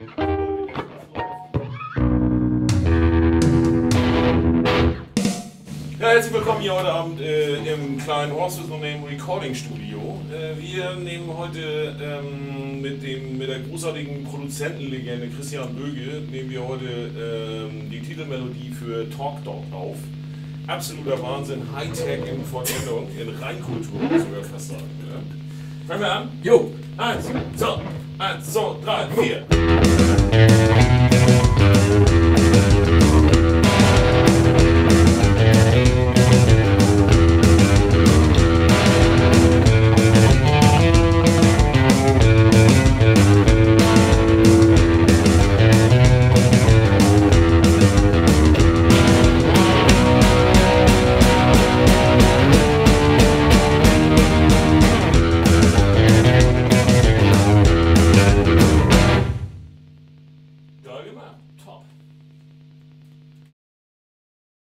Ja, herzlich willkommen hier heute Abend im kleinen Horst With No Name Recording Studio. Wir nehmen heute mit der großartigen Produzentenlegende Christian Böge nehmen wir heute die Titelmelodie für TalkDOT auf. Absoluter Wahnsinn, Hightech in Vollendung, in Reinkultur, muss ich sogar fast sagen. Ja. Fangen wir an? Jo! 1, 2, 3, 4. Top.